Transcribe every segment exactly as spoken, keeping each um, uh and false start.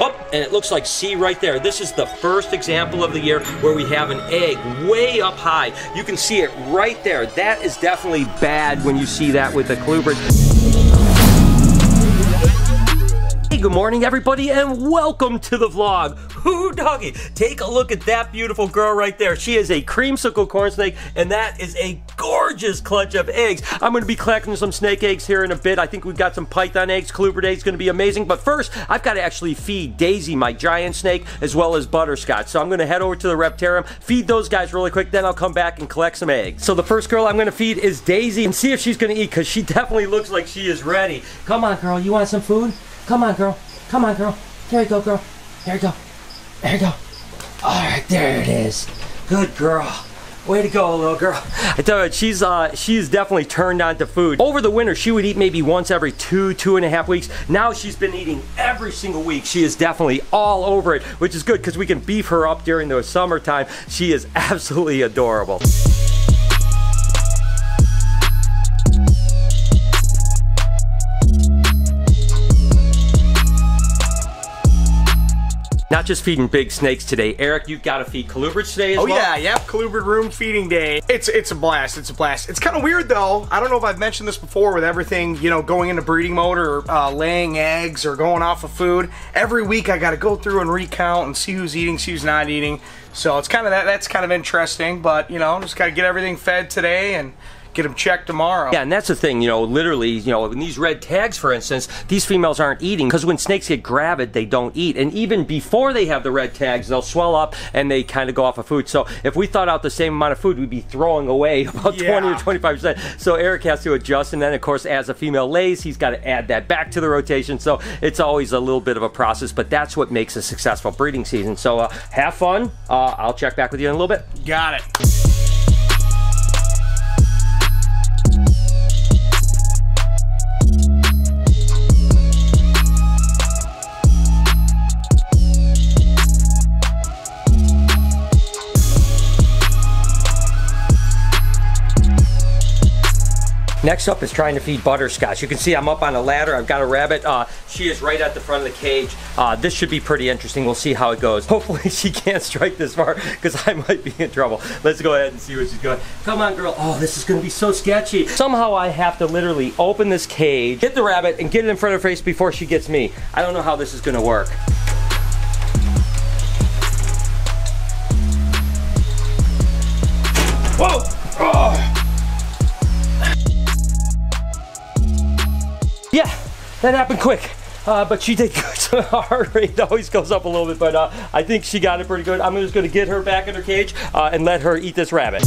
Up, and it looks like see right there. This is the first example of the year where we have an egg way up high. You can see it right there. That is definitely bad when you see that with a colubrid. Hey, good morning everybody and welcome to the vlog. Hoo doggy, take a look at that beautiful girl right there. She is a creamsicle corn snake and that is a gorgeous clutch of eggs. I'm gonna be collecting some snake eggs here in a bit. I think we've got some python eggs, colubrid eggs, gonna be amazing. But first, I've gotta actually feed Daisy, my giant snake, as well as Butterscotch. So I'm gonna head over to the Reptarium, feed those guys really quick, then I'll come back and collect some eggs. So the first girl I'm gonna feed is Daisy and see if she's gonna eat, cause she definitely looks like she is ready. Come on girl, you want some food? Come on girl, come on girl. Here you go girl, here you go, there you go. All right, there it is, good girl. Way to go, little girl. I tell you what, she's, uh, she's definitely turned on to food. Over the winter, she would eat maybe once every two, two and a half weeks. Now she's been eating every single week. She is definitely all over it, which is good because we can beef her up during the summertime. She is absolutely adorable. Not just feeding big snakes today. Eric, you've got to feed colubrids today as oh, well. Oh yeah, yep, colubrid room feeding day. It's it's a blast, it's a blast. It's kind of weird though. I don't know if I've mentioned this before with everything, you know, going into breeding mode or uh, laying eggs or going off of food. Every week I got to go through and recount and see who's eating, see who's not eating. So it's kind of that, that's kind of interesting, but you know, just got to get everything fed today and get them checked tomorrow. Yeah, and that's the thing, you know, literally, you know, in these red tags, for instance, these females aren't eating because when snakes get gravid, they don't eat. And even before they have the red tags, they'll swell up and they kind of go off of food. So if we thought out the same amount of food, we'd be throwing away about yeah. twenty to twenty-five percent. So Eric has to adjust. And then, of course, as a female lays, he's got to add that back to the rotation. So it's always a little bit of a process, but that's what makes a successful breeding season. So uh, have fun. Uh, I'll check back with you in a little bit. Got it. Next up is trying to feed Butterscotch. You can see I'm up on a ladder. I've got a rabbit. Uh, she is right at the front of the cage. Uh, this should be pretty interesting. We'll see how it goes. Hopefully she can't strike this far because I might be in trouble. Let's go ahead and see where she's going. Come on, girl. Oh, this is going to be so sketchy. Somehow I have to literally open this cage, hit the rabbit, and get it in front of her face before she gets me. I don't know how this is going to work. Whoa! Oh! Yeah, that happened quick, uh, but she did good. So her heart rate always goes up a little bit, but uh, I think she got it pretty good. I'm just gonna get her back in her cage uh, and let her eat this rabbit.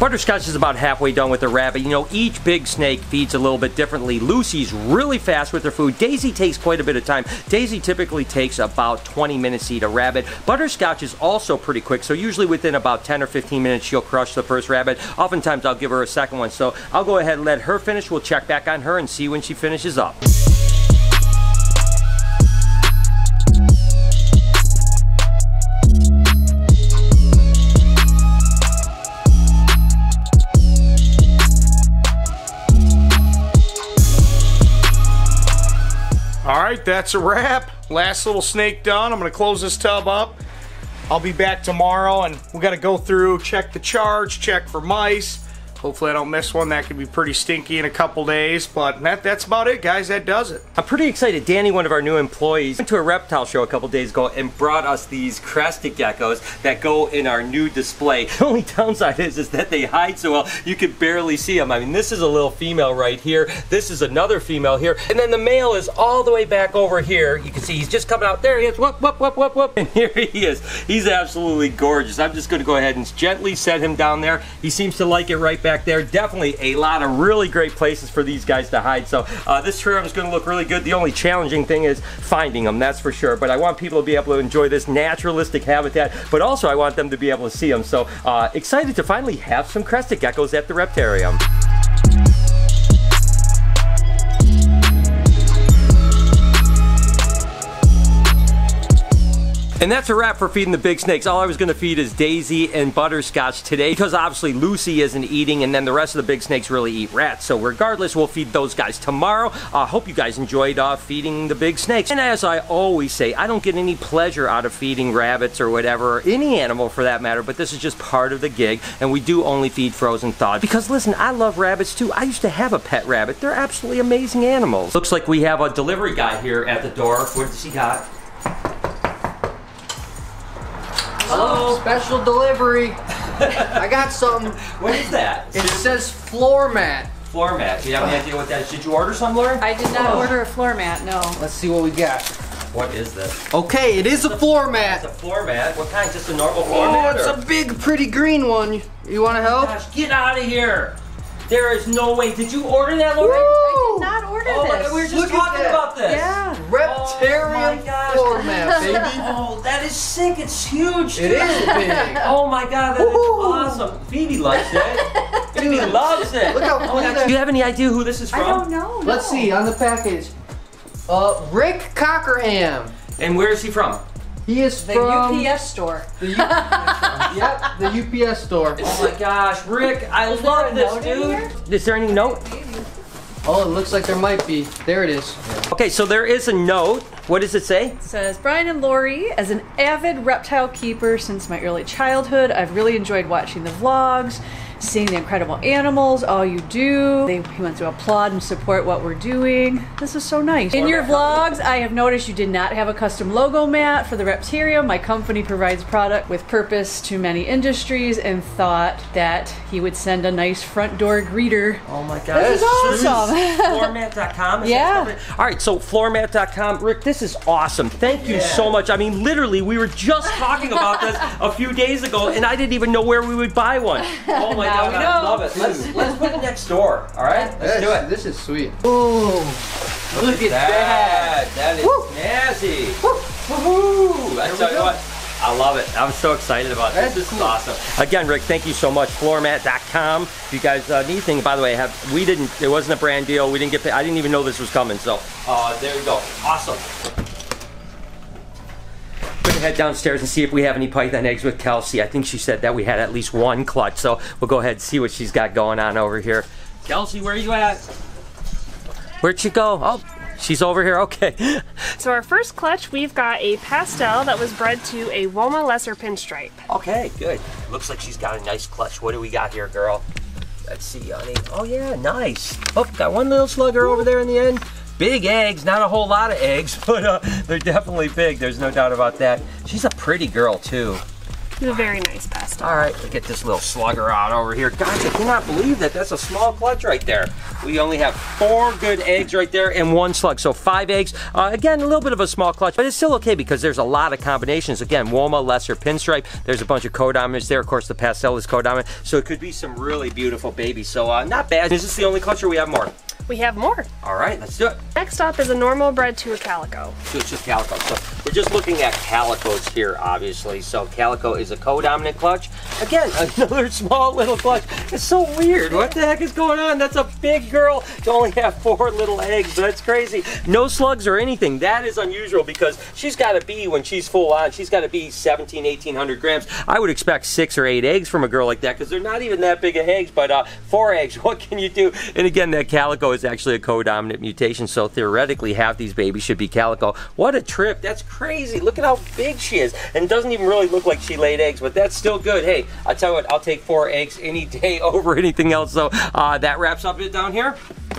Butterscotch is about halfway done with the rabbit. You know, each big snake feeds a little bit differently. Lucy's really fast with her food. Daisy takes quite a bit of time. Daisy typically takes about twenty minutes to eat a rabbit. Butterscotch is also pretty quick, so usually within about ten or fifteen minutes, she'll crush the first rabbit. Oftentimes, I'll give her a second one, so I'll go ahead and let her finish. We'll check back on her and see when she finishes up. All right, that's a wrap. Last little snake done. I'm gonna close this tub up. I'll be back tomorrow and we gotta go through, check the charge, check for mice. Hopefully I don't miss one. That could be pretty stinky in a couple days, but that, that's about it, guys. That does it. I'm pretty excited. Danny, one of our new employees, went to a reptile show a couple days ago and brought us these crested geckos that go in our new display. The only downside is, is that they hide so well, you can barely see them. I mean, this is a little female right here. This is another female here. And then the male is all the way back over here. You can see he's just coming out. There he is. Whoop, whoop, whoop, whoop, whoop. And here he is. He's absolutely gorgeous. I'm just going to go ahead and gently set him down there. He seems to like it right back. Back there. Definitely a lot of really great places for these guys to hide. So uh, this terrarium is going to look really good. The only challenging thing is finding them, that's for sure. But I want people to be able to enjoy this naturalistic habitat, but also I want them to be able to see them. So uh, excited to finally have some crested geckos at the Reptarium. And that's a wrap for feeding the big snakes. All I was gonna feed is Daisy and Butterscotch today because obviously Lucy isn't eating, and then the rest of the big snakes really eat rats. So regardless, we'll feed those guys tomorrow. I uh, hope you guys enjoyed uh, feeding the big snakes. And as I always say, I don't get any pleasure out of feeding rabbits or whatever, or any animal for that matter, but this is just part of the gig, and we do only feed frozen thawed. Because listen, I love rabbits too. I used to have a pet rabbit. They're absolutely amazing animals. Looks like we have a delivery guy here at the door. What's he got? Hello. Oh, special delivery. I got something. What is that? It says floor mat. Floor mat. Do you have any idea what that is? Did you order some, Lauren? I did not oh. order a floor mat, no. Let's see what we got. What is this? Okay, it is a floor mat. It's a floor mat. What kind? Just a normal floor oh, mat? Oh, it's or? a big, pretty green one. You want to help? Gosh, get out of here. There is no way. Did you order that, Lauren? Woo! I did not order oh, this. Oh, we were just Look talking about this. Yeah. Reptarium floor mat, baby. Oh, that is sick. It's huge. It is big. Oh my God, that Woo-hoo. is awesome. Phoebe likes it. Phoebe loves it. Look how cool. Do you have any idea who this is from? I don't know. No. Let's see on the package. Uh, Rick Cockerham. And where is he from? He is the from U P S store. The U P S store. Yep, the U P S store. Oh my gosh, Rick, I is love this, dude. Is there any note? Oh, it looks like there might be. There it is. Okay, so there is a note. What does it say? It says, Brian and Lori, as an avid reptile keeper since my early childhood, I've really enjoyed watching the vlogs, seeing the incredible animals, all you do. They want to applaud and support what we're doing. This is so nice. In your vlogs, I have noticed you did not have a custom logo mat for the Reptarium. My company provides product with purpose to many industries, and thought that he would send a nice front door greeter. Oh my God. This is awesome. Floormat dot com. Yeah. All right, so Floormat dot com. Rick, this is awesome. Thank you yeah. so much. I mean, literally, we were just talking about this a few days ago, and I didn't even know where we would buy one. Oh my God, I love it. Let's, let's put it next door, all right? Let's this, do it. This is sweet. Ooh, look, look at that. That, that is Woo. nasty. Woohoo! Woo I tell you what, I love it. I'm so excited about this. That's this is cool. awesome. Again, Rick, thank you so much. Floormat dot com. If you guys uh, need anything, by the way, have we didn't. It wasn't a brand deal. We didn't get. Paid. I didn't even know this was coming. So uh, there we go. Awesome. Head downstairs and see if we have any python eggs with Kelsey. I think she said that we had at least one clutch, so we'll go ahead and see what she's got going on over here. Kelsey, where are you at? Where'd she go? Oh, she's over here, okay. So our first clutch, we've got a pastel that was bred to a Woma Lesser pinstripe. Okay, good. Looks like she's got a nice clutch. What do we got here, girl? Let's see, honey. Oh yeah, nice. Oh, got one little slugger over there in the end. Big eggs, not a whole lot of eggs, but uh, they're definitely big. There's no doubt about that. She's a pretty girl too. She's a very nice pastel. All right, let's get this little slugger out over here. Guys, I cannot believe that. That's a small clutch right there. We only have four good eggs right there and one slug, so five eggs. Uh, again, a little bit of a small clutch, but it's still okay because there's a lot of combinations. Again, Woma Lesser pinstripe. There's a bunch of co-dominants there. Of course, the pastel is co-dominant, so it could be some really beautiful babies. So uh, not bad. Is this the only clutch, or we have more? We have more. All right, let's do it. Next up is a normal bred to a calico. So it's just calico. So we're just looking at calicos here, obviously. So calico is a co-dominant clutch. Again, another small little clutch. It's so weird. What the heck is going on? That's a big girl to only have four little eggs. That's crazy. No slugs or anything. That is unusual because she's got to be, when she's full on, she's got to be seventeen, eighteen hundred grams. I would expect six or eight eggs from a girl like that because they're not even that big of eggs, but uh, four eggs, what can you do? And again, that calico is It's actually a co-dominant mutation, so theoretically half these babies should be calico. What a trip. That's crazy. Look at how big she is, and it doesn't even really look like she laid eggs, but that's still good. Hey, I tell you what, I'll take four eggs any day over anything else. So uh, that wraps up it down here.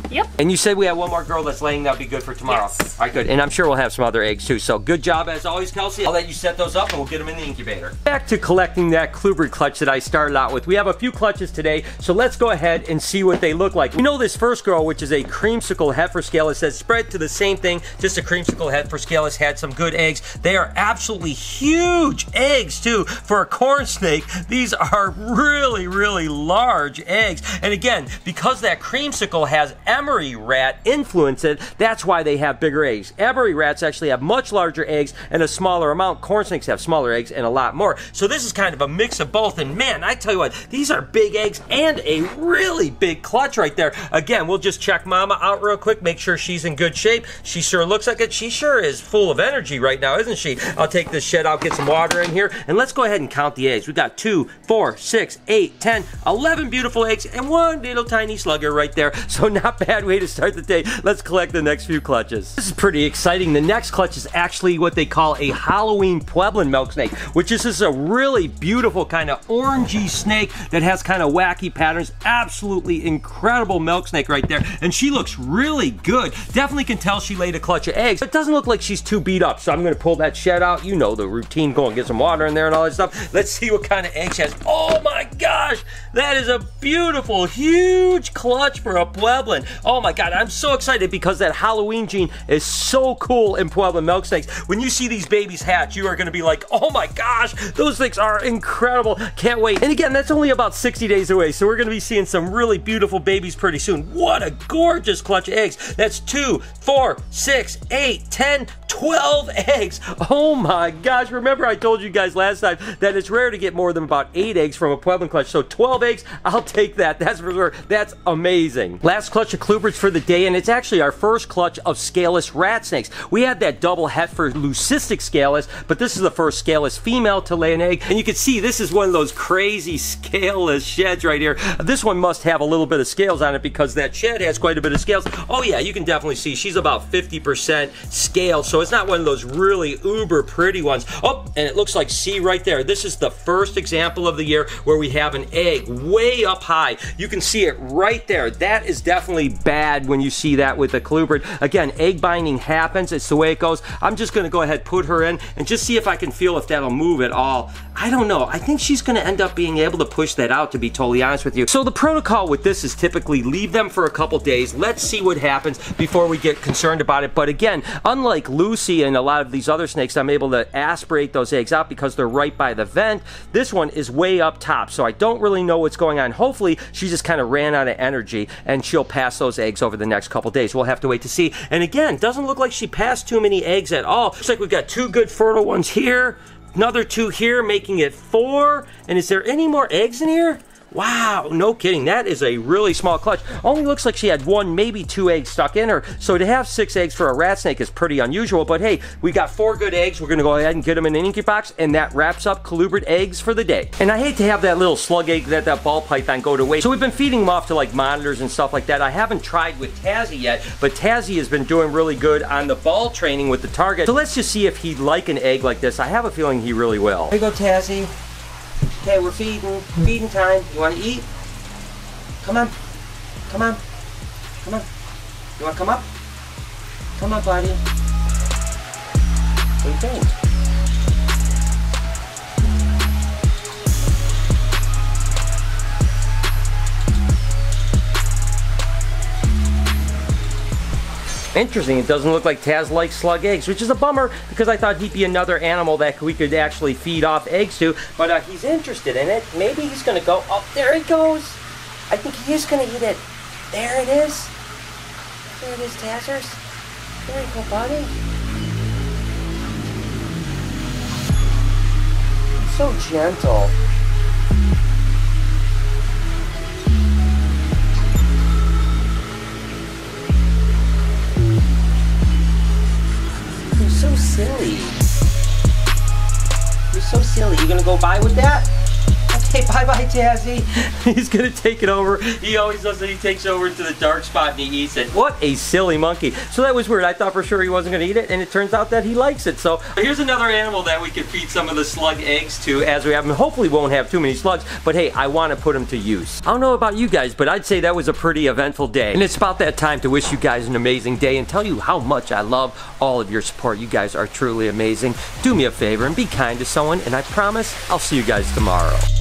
Yep. And you said we have one more girl that's laying. That'll be good for tomorrow. Yes. All right, good. And I'm sure we'll have some other eggs too. So good job as always, Kelsey. I'll let you set those up and we'll get them in the incubator. Back to collecting that Clubbered clutch that I started out with. We have a few clutches today, so let's go ahead and see what they look like. We know this first girl, which is a creamsicle heifer scale. It says spread to the same thing, just a creamsicle heifer scale has had some good eggs. They are absolutely huge eggs too. For a corn snake, these are really, really large eggs. And again, because that creamsicle has everything emery rat influence it. That's why they have bigger eggs. Emery rats actually have much larger eggs and a smaller amount. Corn snakes have smaller eggs and a lot more. So this is kind of a mix of both. And man, I tell you what, these are big eggs and a really big clutch right there. Again, we'll just check Mama out real quick, make sure she's in good shape. She sure looks like it. She sure is full of energy right now, isn't she? I'll take this shed out, get some water in here, and let's go ahead and count the eggs. We got two, four, six, eight, ten, eleven beautiful eggs, and one little tiny slugger right there. So not bad way to start the day. Let's collect the next few clutches. This is pretty exciting. The next clutch is actually what they call a Halloween Pueblan milk snake, which is just a really beautiful kind of orangey snake that has kind of wacky patterns. Absolutely incredible milk snake right there, and she looks really good. Definitely can tell she laid a clutch of eggs, but it doesn't look like she's too beat up, so I'm gonna pull that shed out. You know the routine, go and get some water in there and all that stuff. Let's see what kind of egg she has. Oh my gosh, that is a beautiful, huge clutch for a Pueblan. Oh my God, I'm so excited because that Halloween gene is so cool in Pueblan milk snakes. When you see these babies hatch, you are gonna be like, oh my gosh, those things are incredible, can't wait. And again, that's only about sixty days away, so we're gonna be seeing some really beautiful babies pretty soon. What a gorgeous clutch of eggs. That's two, four, six, eight, ten, twelve eggs. Oh my gosh, remember I told you guys last time that it's rare to get more than about eight eggs from a Pueblan clutch, so twelve eggs, I'll take that, that's for sure, that's amazing. Last clutch of colubrids for the day, and it's actually our first clutch of scaleless rat snakes. We had that double het for leucistic scaleless, but this is the first scaleless female to lay an egg, and you can see this is one of those crazy scaleless sheds right here. This one must have a little bit of scales on it because that shed has quite a bit of scales. Oh yeah, you can definitely see she's about fifty percent scale, so it's not one of those really uber pretty ones. Oh, and it looks like, see right there, this is the first example of the year where we have an egg way up high. You can see it right there. That is definitely bad when you see that with a colubrid. Again, egg binding happens, it's the way it goes. I'm just gonna go ahead, put her in, and just see if I can feel if that'll move at all. I don't know, I think she's gonna end up being able to push that out, to be totally honest with you. So the protocol with this is typically leave them for a couple days, let's see what happens before we get concerned about it. But again, unlike Lucy and a lot of these other snakes, I'm able to aspirate those eggs out because they're right by the vent. This one is way up top, so I don't really know what's going on. Hopefully, she just kind of ran out of energy and she'll pass those eggs over the next couple days. We'll have to wait to see. And again, doesn't look like she passed too many eggs at all. Looks like we've got two good fertile ones here, another two here, making it four. And is there any more eggs in here? Wow, no kidding, that is a really small clutch. Only looks like she had one, maybe two eggs stuck in her, so to have six eggs for a rat snake is pretty unusual, but hey, we got four good eggs. We're gonna go ahead and get them in an inky box, and that wraps up colubrid eggs for the day. And I hate to have that little slug egg, that, that ball python, go to waste, so we've been feeding them off to like monitors and stuff like that. I haven't tried with Tazzy yet, but Tazzy has been doing really good on the ball training with the target, so let's just see if he'd like an egg like this. I have a feeling he really will. Here you go, Tazzy. Okay, we're feeding. Feeding time. You want to eat? Come on. Come on. Come on. You want to come up? Come on, buddy. What do you think? Interesting, it doesn't look like Taz likes slug eggs, which is a bummer because I thought he'd be another animal that we could actually feed off eggs to, but uh, he's interested in it. Maybe he's gonna go, oh, there it goes. I think he is gonna eat it. There it is. There it is, Tazzers. There you go, buddy. He's so gentle. So silly. You're so silly. You gonna go bye with that? Okay, bye-bye, Tazzy. He's gonna take it over. He always does that. He takes over to the dark spot and he eats it. What a silly monkey. So that was weird. I thought for sure he wasn't gonna eat it, and it turns out that he likes it. So here's another animal that we could feed some of the slug eggs to as we have them. Hopefully won't have too many slugs, but hey, I wanna put them to use. I don't know about you guys, but I'd say that was a pretty eventful day. And it's about that time to wish you guys an amazing day and tell you how much I love all of your support. You guys are truly amazing. Do me a favor and be kind to someone, and I promise I'll see you guys tomorrow.